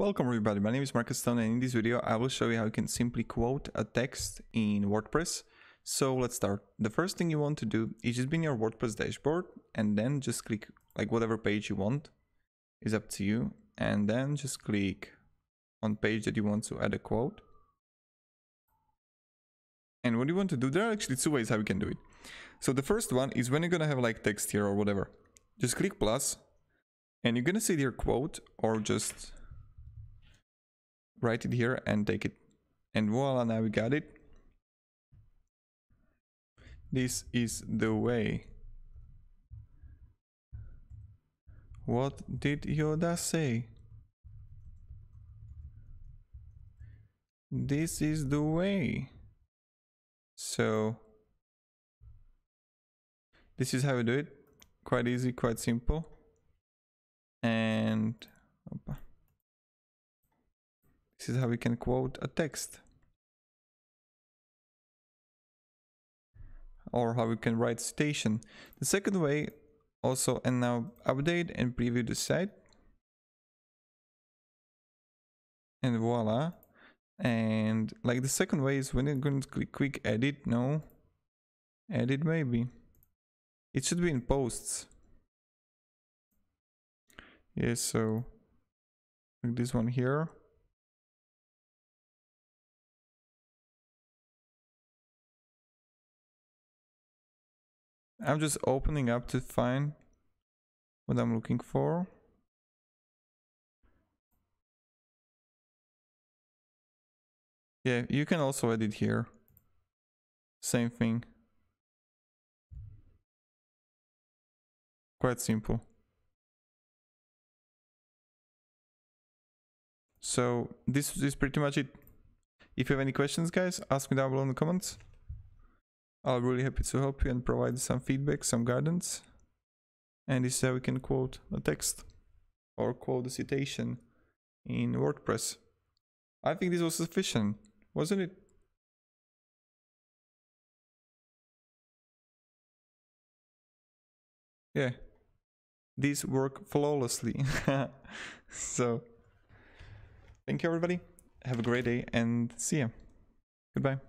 Welcome everybody, my name is Marcus Stone and in this video I will show you how you can simply quote a text in WordPress. So let's start. The first thing you want to do is just be in your WordPress dashboard and then just click like whatever page you want, is up to you, and then just click on page that you want to add a quote. And what you want to do, there are actually two ways how you can do it. So the first one is when you're gonna have like text here or whatever, just click plus and you're gonna see your quote, or just write it here and take it, and voila, now we got it. This is the way. What did Yoda say? This is the way. So this is how we do it. Quite easy, quite simple. And opa, this is how we can quote a text, or how we can write citation. The second way also, and now update and preview the site, and voila. And like the second way is when you're going to click quick edit, no, edit maybe, it should be in posts. Yes, so like this one here. I'm just opening up to find what I'm looking for. Yeah, you can also edit here. Same thing. Quite simple. So this is pretty much it. If you have any questions, guys, ask me down below in the comments. I'm really happy to help you and provide some feedback, some guidance. And this is how we can quote a text or quote a citation in WordPress. I think this was sufficient, wasn't it? Yeah, these work flawlessly. So, thank you everybody, have a great day and see ya. Goodbye.